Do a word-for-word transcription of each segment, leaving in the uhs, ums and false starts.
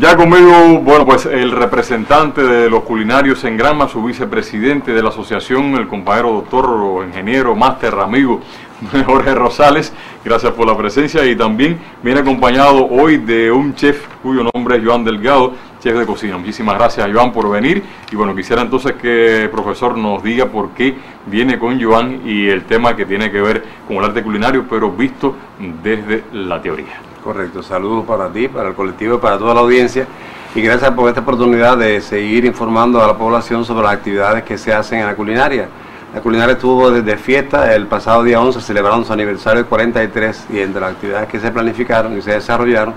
Ya conmigo, bueno, pues el representante de los culinarios en Granma, su vicepresidente de la asociación, el compañero doctor, o ingeniero, máster, amigo Jorge Rosales, gracias por la presencia, y también viene acompañado hoy de un chef cuyo nombre es Joan Delgado, chef de cocina. Muchísimas gracias, Joan, por venir, y bueno, quisiera entonces que el profesor nos diga por qué viene con Joan y el tema que tiene que ver con el arte culinario, pero visto desde la teoría. Correcto, saludos para ti, para el colectivo y para toda la audiencia, y gracias por esta oportunidad de seguir informando a la población sobre las actividades que se hacen en la culinaria. La culinaria estuvo desde fiesta, el pasado día once celebraron su aniversario cuarenta y tres, y entre las actividades que se planificaron y se desarrollaron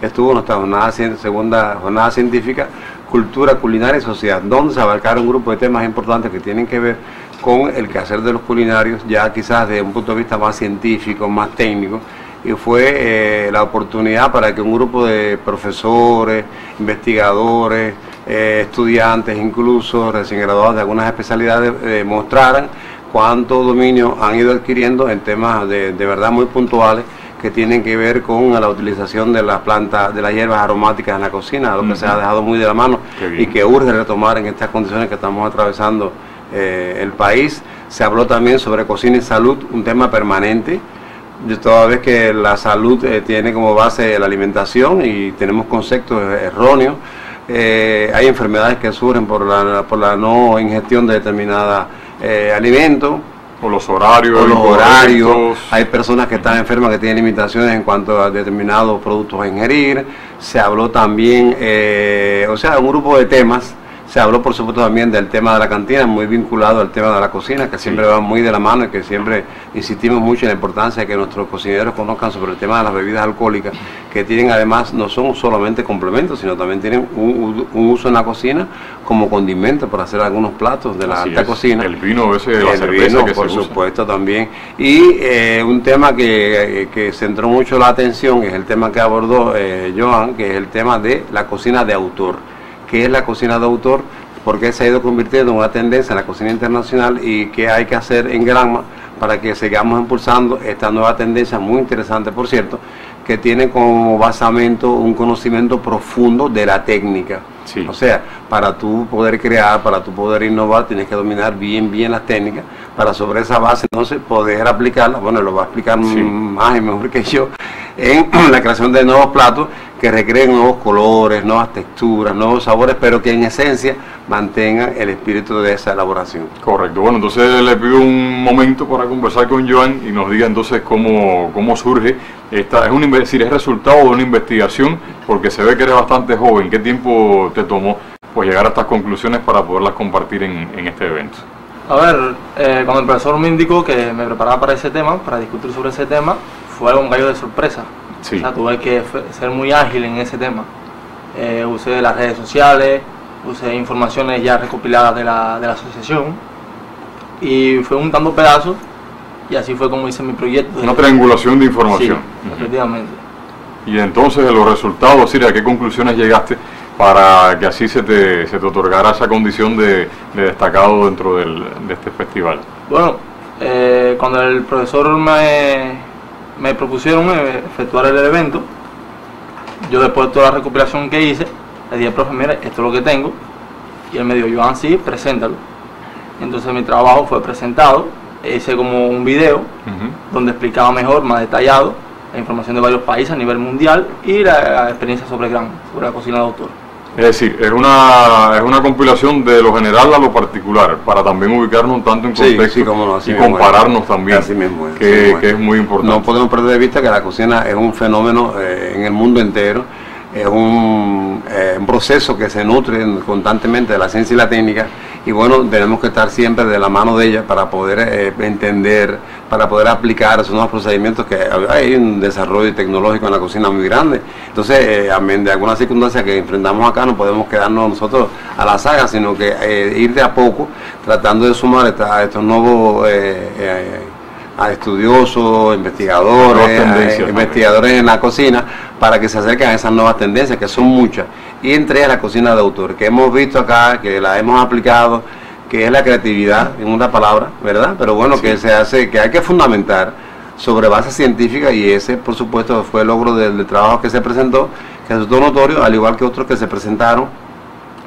estuvo nuestra jornada, segunda jornada científica, cultura, culinaria y sociedad, donde se abarcaron un grupo de temas importantes que tienen que ver con el quehacer de los culinarios, ya quizás desde un punto de vista más científico, más técnico, y fue eh, la oportunidad para que un grupo de profesores, investigadores, Eh, estudiantes, incluso recién graduados de algunas especialidades, eh, mostraran cuánto dominio han ido adquiriendo en temas de, de verdad muy puntuales que tienen que ver con la utilización de las plantas, de las hierbas aromáticas en la cocina, lo uh-huh. que se ha dejado muy de la mano y que urge retomar en estas condiciones que estamos atravesando eh, el país. Se habló también sobre cocina y salud, un tema permanente, de toda vez que la salud eh, tiene como base la alimentación y tenemos conceptos erróneos. Eh, hay enfermedades que surgen por la, por la no ingestión de determinados eh, alimentos, o los horarios, o los horarios. Alimentos. Hay personas que están enfermas que tienen limitaciones en cuanto a determinados productos a ingerir. Se habló también, eh, o sea, un grupo de temas. Se habló, por supuesto, también del tema de la cantina, muy vinculado al tema de la cocina, que siempre va muy de la mano y que siempre insistimos mucho en la importancia de que nuestros cocineros conozcan sobre el tema de las bebidas alcohólicas, que tienen además, no son solamente complementos, sino también tienen un, un uso en la cocina como condimento para hacer algunos platos de la Así alta es. Cocina. El vino ese de la el cerveza vino, que por se supuesto, usa. También. Y eh, un tema que, que centró mucho la atención, es el tema que abordó eh, Joan, que es el tema de la cocina de autor. ¿Qué es la cocina de autor? Porque se ha ido convirtiendo en una tendencia en la cocina internacional, y qué hay que hacer en Granma para que sigamos impulsando esta nueva tendencia muy interesante, por cierto, que tiene como basamento un conocimiento profundo de la técnica. Sí. O sea, para tú poder crear, para tú poder innovar, tienes que dominar bien, bien las técnicas, para sobre esa base entonces poder aplicarlas, bueno, lo va a explicar sí. más y mejor que yo, en la creación de nuevos platos que recreen nuevos colores, nuevas texturas, nuevos sabores, pero que en esencia mantengan el espíritu de esa elaboración. Correcto. Bueno, entonces le pido un momento para conversar con Joan y nos diga entonces cómo, cómo surge esta, es un, es decir, es resultado de una investigación, porque se ve que eres bastante joven. ¿Qué tiempo te tomó pues llegar a estas conclusiones para poderlas compartir en, en este evento? A ver, eh, cuando el profesor me indicó que me preparaba para ese tema, para discutir sobre ese tema, fue algo un gallo de sorpresa. Sí. O sea, tuve que ser muy ágil en ese tema. Eh, usé las redes sociales, usé informaciones ya recopiladas de la, de la asociación, y fue juntando pedazos, y así fue como hice mi proyecto. Una triangulación de información. Sí, uh-huh. efectivamente. Y entonces los resultados, Siri, ¿a qué conclusiones llegaste para que así se te, se te otorgara esa condición de, de destacado dentro del, de este festival? Bueno, eh, cuando el profesor me, me propusieron efectuar el evento, yo después de toda la recopilación que hice, le dije al profe, mira, esto es lo que tengo, y él me dijo, Joan, sí, preséntalo. Entonces mi trabajo fue presentado, hice como un video uh-huh. donde explicaba mejor, más detallado, la información de varios países a nivel mundial y la, la experiencia sobre Granma, sobre la cocina de autor. Es decir, es una, es una compilación de lo general a lo particular, para también ubicarnos un tanto en contexto sí, sí, no, y compararnos también, mismo, que, mismo. que es muy importante. No podemos perder de vista que la cocina es un fenómeno eh, en el mundo entero, es un, eh, un proceso que se nutre constantemente de la ciencia y la técnica, y bueno, tenemos que estar siempre de la mano de ella para poder eh, entender, para poder aplicar esos nuevos procedimientos, que hay un desarrollo tecnológico en la cocina muy grande. Entonces, eh, amén de algunas circunstancias que enfrentamos acá, no podemos quedarnos nosotros a la saga, sino que eh, ir de a poco tratando de sumar esta, a estos nuevos eh, eh, a estudiosos, investigadores, a, investigadores en la cocina, para que se acerquen a esas nuevas tendencias, que son muchas, y entre ellas la cocina de autor, que hemos visto acá, que la hemos aplicado, que es la creatividad, en una palabra, ¿verdad? Pero bueno, sí. que se hace, que hay que fundamentar sobre base científica, y ese por supuesto fue el logro del, del trabajo que se presentó, que resultó notorio, al igual que otros que se presentaron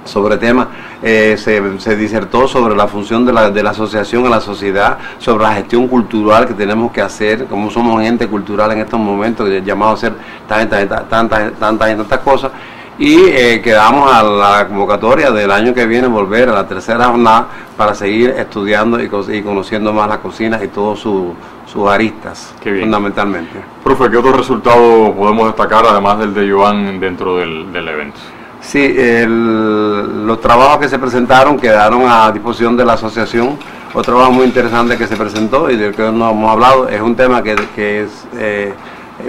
sobre temas. Eh, se, se disertó sobre la función de la, de la asociación a la sociedad, sobre la gestión cultural que tenemos que hacer, como somos gente cultural en estos momentos, llamados a hacer tantas tantas tantas tantas cosas. Y eh, quedamos a la convocatoria del año que viene, volver a la tercera jornada para seguir estudiando y, y conociendo más la cocina y todos sus sus aristas, fundamentalmente. Profe, ¿qué otros resultados podemos destacar además del de Joan dentro del, del evento? Sí, el, los trabajos que se presentaron quedaron a disposición de la asociación. Otro trabajo muy interesante que se presentó y del que no hemos hablado es un tema que, que es... Eh,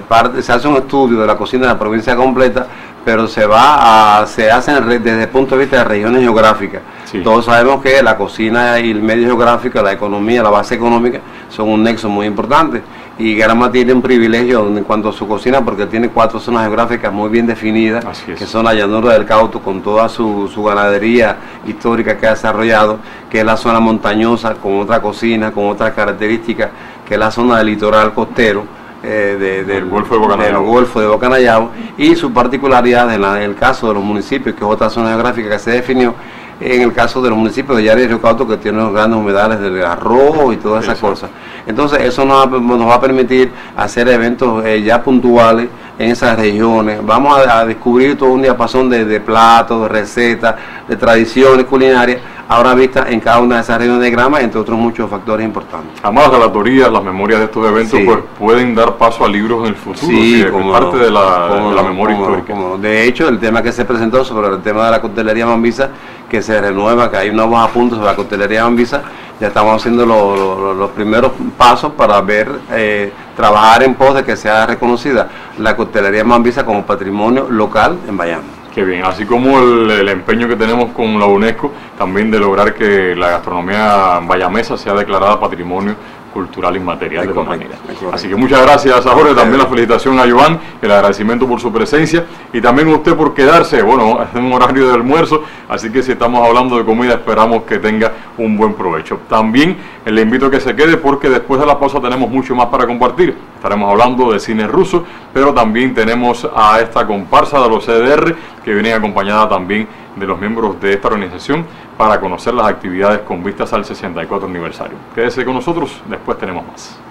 Parte, se hace un estudio de la cocina de la provincia completa, pero se va a, se hace desde el punto de vista de regiones geográficas. Sí. Todos sabemos que la cocina y el medio geográfico, la economía, la base económica, son un nexo muy importante. Y Granma tiene un privilegio en cuanto a su cocina, porque tiene cuatro zonas geográficas muy bien definidas, es. que son la llanura del Cauto, con toda su, su ganadería histórica que ha desarrollado, que es la zona montañosa, con otra cocina, con otras características, que es la zona del litoral costero, Eh, de, del, Golfo de del Golfo de Bocanayabo, y su particularidad en, la, en el caso de los municipios, que es otra zona geográfica que se definió, en el caso de los municipios de Yari y Río Cauto, que tienen los grandes humedales del arroz y todas esas cosas. Entonces eso nos, nos va a permitir hacer eventos eh, ya puntuales en esas regiones. Vamos a, a descubrir todo un diapasón de, de platos, de recetas, de tradiciones culinarias, ahora vista en cada una de esas regiones de Granma, entre otros muchos factores importantes. Además, las relatorías, las memorias de estos eventos, sí, pues, pueden dar paso a libros en el futuro, sí, que como es parte no, de, la, como de la memoria como histórica. Como no. De hecho, el tema que se presentó sobre el tema de la costelería manvisa, que se renueva, que hay nuevos apuntes sobre la costelería manvisa, ya estamos haciendo lo, lo, los primeros pasos para ver, eh, trabajar en pos de que sea reconocida la costelería manvisa como patrimonio local en Bayamón. Qué bien, así como el, el empeño que tenemos con la UNESCO también de lograr que la gastronomía bayamesa sea declarada patrimonio cultural inmaterial de, de la humanidad. Así que muchas gracias a Jorge, también la felicitación a Joan, el agradecimiento por su presencia y también a usted por quedarse. Bueno, es un horario de almuerzo, así que si estamos hablando de comida, esperamos que tenga un buen provecho. También le invito a que se quede, porque después de la pausa tenemos mucho más para compartir. Estaremos hablando de cine ruso, pero también tenemos a esta comparsa de los C D R, que viene acompañada también de los miembros de esta organización, para conocer las actividades con vistas al sesenta y cuatro aniversario. Quédese con nosotros, después tenemos más.